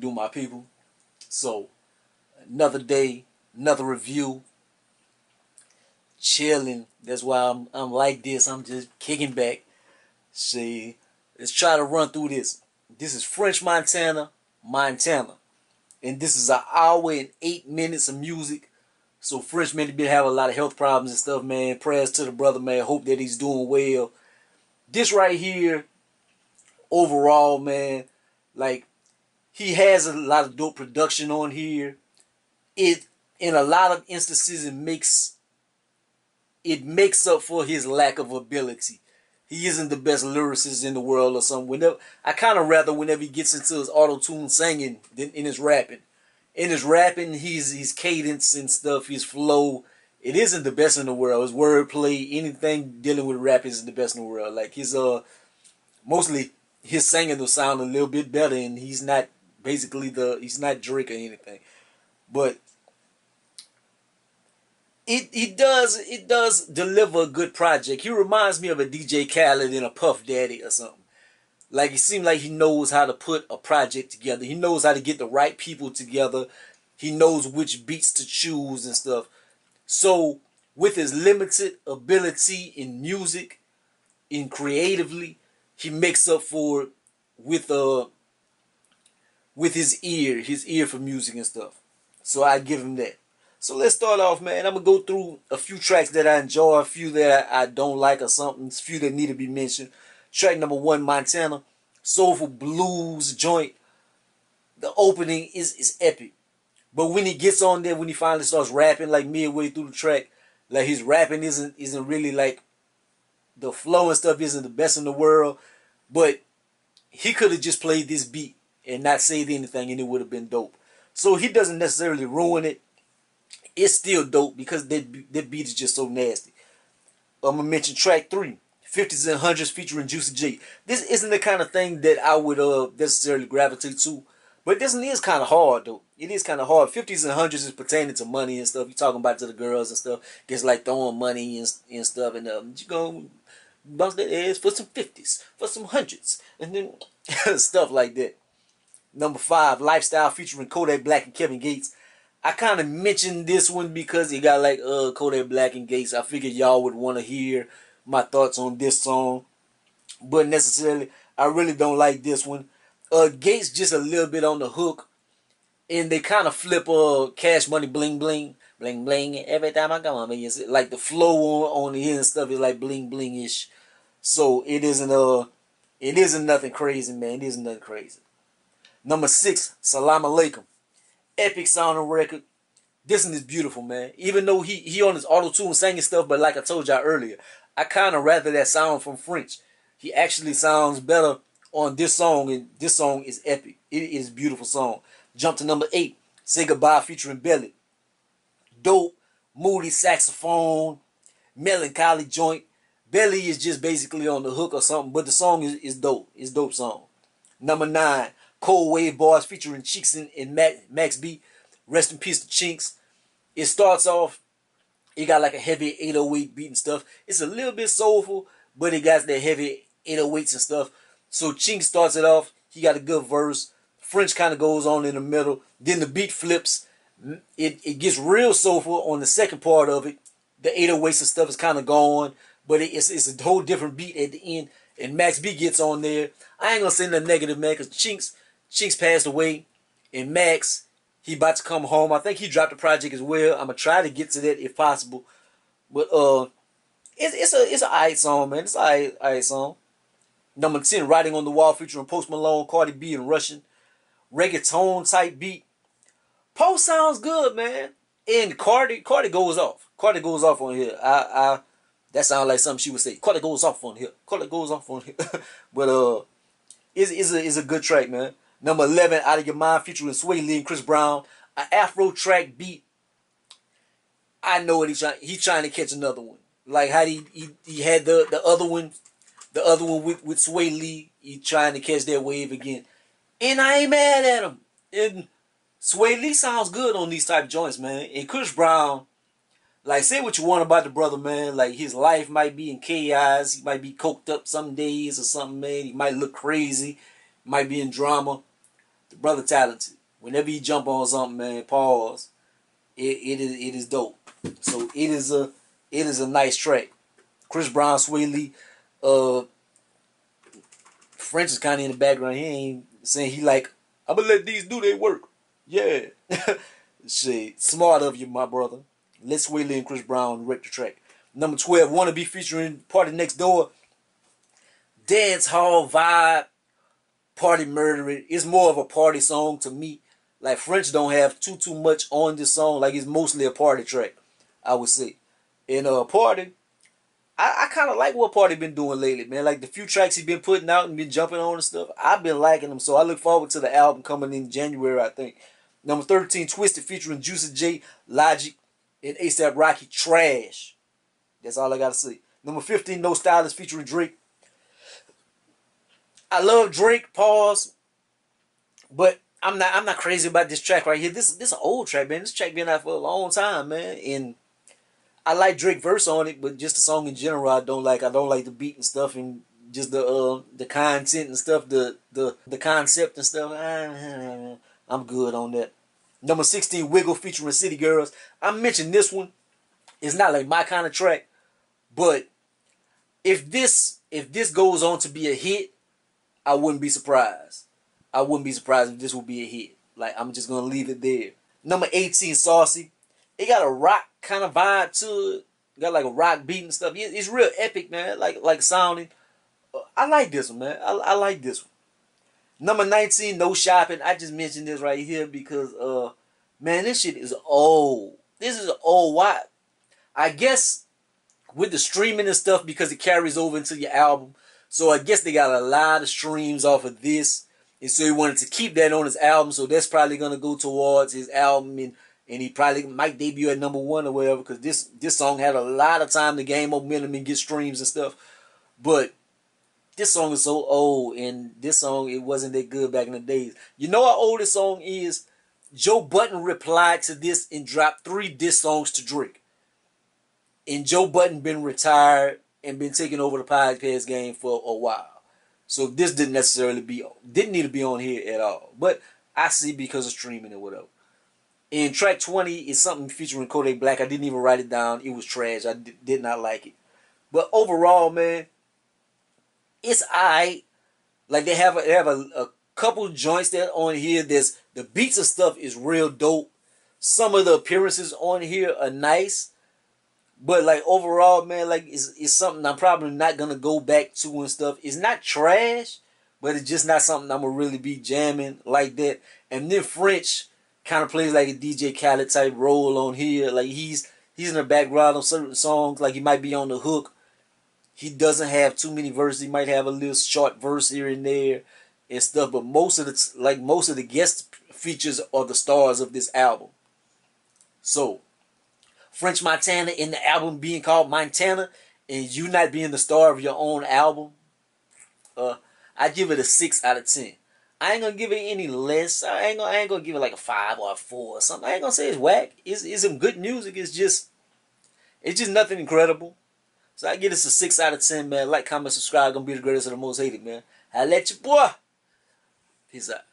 do, my people. So, another day, another review. Chilling. That's why I'm like this. I'm just kicking back. See, let's try to run through this. This is French Montana, Montana. And this is an hour and 8 minutes of music. So French, man, he been having a lot of health problems and stuff, man. Prayers to the brother, man. Hope that he's doing well. This right here, overall, man, like, he has a lot of dope production on here. It, in a lot of instances, it makes up for his lack of ability. He isn't the best lyricist in the world or something. Whenever he gets into his auto-tune singing than in his rapping. In his rapping, his cadence and stuff, his flow, it isn't the best in the world. His wordplay, anything dealing with rap isn't the best in the world. Like his mostly his singing will sound a little bit better, and he's not basically not Drake or anything. But It does deliver a good project. He reminds me of a DJ Khaled and a Puff Daddy or something. Like, it seems like he knows how to put a project together. He knows how to get the right people together. He knows which beats to choose and stuff. So, with his limited ability in music, in creatively, he makes up for it with his ear for music and stuff. So I give him that. So let's start off, man. I'm going to go through a few tracks that I enjoy, a few that I don't like or something, a few that need to be mentioned. Track number one, Montana, soulful blues joint. The opening is epic. But when he gets on there, when he finally starts rapping, like midway through the track, like his rapping isn't really like, the flow and stuff isn't the best in the world. But he could have just played this beat and not said anything and it would have been dope. So he doesn't necessarily ruin it. It's still dope because that beat is just so nasty. I'm going to mention track 3, 50s and 100s featuring Juicy J. This isn't the kind of thing that I would necessarily gravitate to. But this one is kind of hard, though. It is kind of hard. 50s and 100s is pertaining to money and stuff. You're talking about to the girls and stuff. Gets like throwing money and stuff. And you going to bounce that ass for some 50s, for some 100s. And then stuff like that. Number 5, Lifestyle featuring Kodak Black and Kevin Gates. I kind of mentioned this one because it got like Kodak Black and Gates. I figured y'all would want to hear my thoughts on this song. But necessarily, I really don't like this one. Gates just a little bit on the hook. And they kind of flip Cash Money bling bling. Bling bling. Every time I come on, man, like the flow on the end and stuff is like bling bling-ish. So it isn't nothing crazy, man. It isn't nothing crazy. Number 6, Salam Alaikum. Epic sounding record. This one is beautiful, man. Even though he on his auto-tune singing stuff, but like I told y'all earlier, I kind of rather that sound from French. He actually sounds better on this song, and this song is epic. It is a beautiful song. Jump to number 8, Say Goodbye featuring Belly. Dope, moody saxophone, melancholy joint. Belly is just basically on the hook or something, but the song is dope. It's a dope song. Number 9, Cold Wave Bars featuring Chinx and Max B. Rest in peace to Chinx. It starts off, it got like a heavy 808 beat and stuff. It's a little bit soulful, but it got that heavy 808s and stuff. So Chinx starts it off. He got a good verse. French kind of goes on in the middle. Then the beat flips. It gets real soulful on the second part of it. The 808s and stuff is kind of gone, but it's a whole different beat at the end. And Max B gets on there. I ain't going to say nothing negative, man, because Chinx passed away, and Max, he about to come home. I think he dropped the project as well. I'm going to try to get to that if possible. But it's an alright song, man. It's an alright song. Number 10, Writing on the Wall featuring Post Malone, Cardi B, and Russian. Reggaeton type beat. Post sounds good, man. And Cardi goes off. Cardi goes off on here. That sounds like something she would say. Cardi goes off on here. Cardi goes off on here. But it's a good track, man. Number 11, Out of Your Mind featuring Swae Lee and Chris Brown. An Afro track beat. I know what he's trying to catch another one. Like how he had the other one. The other one with Swae Lee. He's trying to catch that wave again. And I ain't mad at him. And Swae Lee sounds good on these type joints, man. And Chris Brown, like, say what you want about the brother, man. Like, his life might be in chaos. He might be coked up some days or something, man. He might look crazy. Might be in drama. The brother talented. Whenever you jump on something, man, pause. It is dope. So it is a nice track. Chris Brown, Swae Lee, French is kind of in the background. He ain't saying he like, I'm gonna let these do their work. Yeah. Shit, smart of you, my brother. Let Swae Lee and Chris Brown wreck the track. Number 12, Wanna Be featuring Party Next Door. Dance hall vibe, party murdering. It's more of a party song to me. Like, French don't have too much on this song. Like, it's mostly a party track, I would say. And Party, I kind of like what Party been doing lately, man. Like, the few tracks he been putting out and been jumping on and stuff, I've been liking them. So I look forward to the album coming in January, I think. Number 13, Twisted featuring Juicy J, Logic, and ASAP Rocky, Trash. That's all I got to say. Number 15, No Stylist featuring Drake. I love Drake, pause, but I'm not crazy about this track right here. This an old track, man. This track been out for a long time, man. And I like Drake verse on it, but just the song in general, I don't like. I don't like the beat and stuff, and just the content and stuff, the concept and stuff. I'm good on that. Number 16, Wiggle featuring City Girls. I mentioned this one. It's not like my kind of track, but if this goes on to be a hit, I wouldn't be surprised. I wouldn't be surprised if this would be a hit. Like, I'm just going to leave it there. Number 18, Saucy. It got a rock kind of vibe to it. It got like a rock beat and stuff. It's real epic, man. Like sounding. I like this one, man. I like this one. Number 19, No Shopping. I just mentioned this right here because, man, this shit is old. This is old. Why? I guess with the streaming and stuff, because it carries over into your album. So I guess they got a lot of streams off of this. And so he wanted to keep that on his album. So that's probably going to go towards his album. And he probably might debut at number 1 or whatever. Because this song had a lot of time to gain momentum and get streams and stuff. But this song is so old. And this song, it wasn't that good back in the days. You know how old this song is? Joe Budden replied to this and dropped 3 diss songs to Drake. And Joe Budden been retired and been taking over the podcast game for a while. So this didn't need to be on here at all. But I see because of streaming and whatever. And track 20 is something featuring Kodak Black. I didn't even write it down. It was trash. I did not like it. But overall, man, it's alright. Like, they have a couple joints that on here. There's the beats and stuff is real dope. Some of the appearances on here are nice. But, like, overall, man, like, it's something I'm probably not going to go back to and stuff. It's not trash, but it's just not something I'm going to really be jamming like that. And then French kind of plays like a DJ Khaled type role on here. Like, he's in the background on certain songs. Like, he might be on the hook. He doesn't have too many verses. He might have a little short verse here and there and stuff. But most of the guest features are the stars of this album. So French Montana in the album being called Montana and you not being the star of your own album, I give it a 6 out of 10. I ain't gonna give it any less. I ain't gonna give it like a 5 or a 4 or something. I ain't gonna say it's whack. It's some good music. It's just nothing incredible. So I give this a 6 out of 10, man. Like, comment, subscribe. Gonna be the greatest of the most hated, man. Holla at your boy. Peace out.